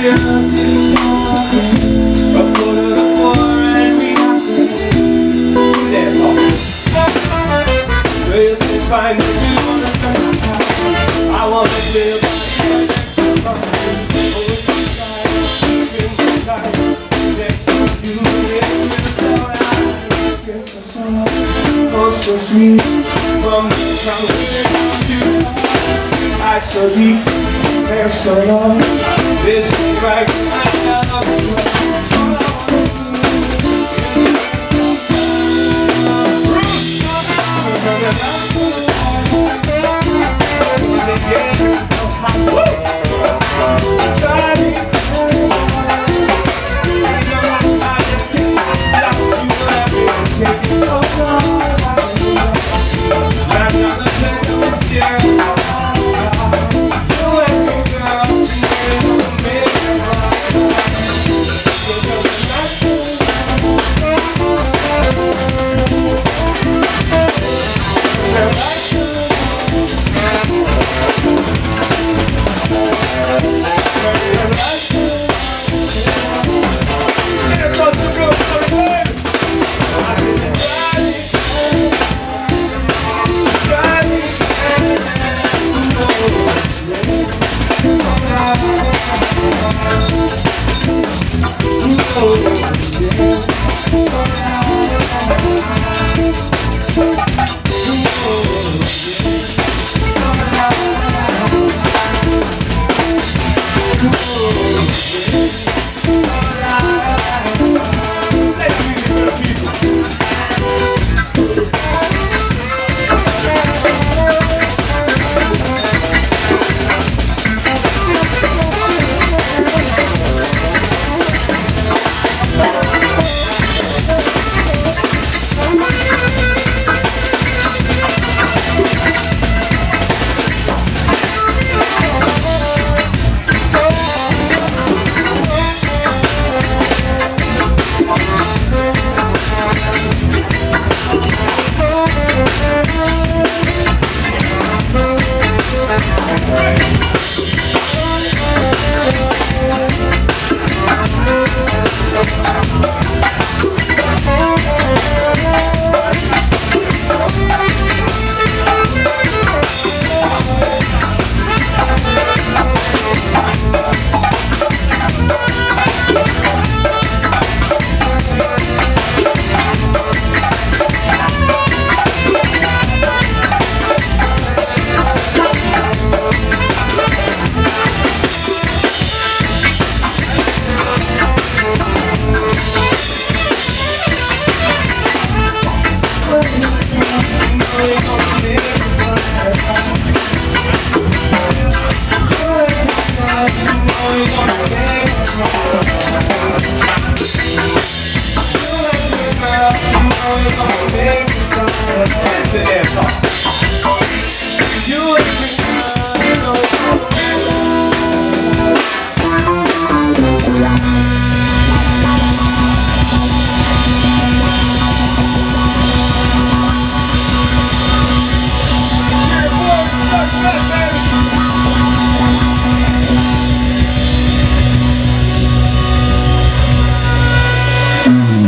So sweet, from the time I so deep, and so long. This is right, I love you. All I want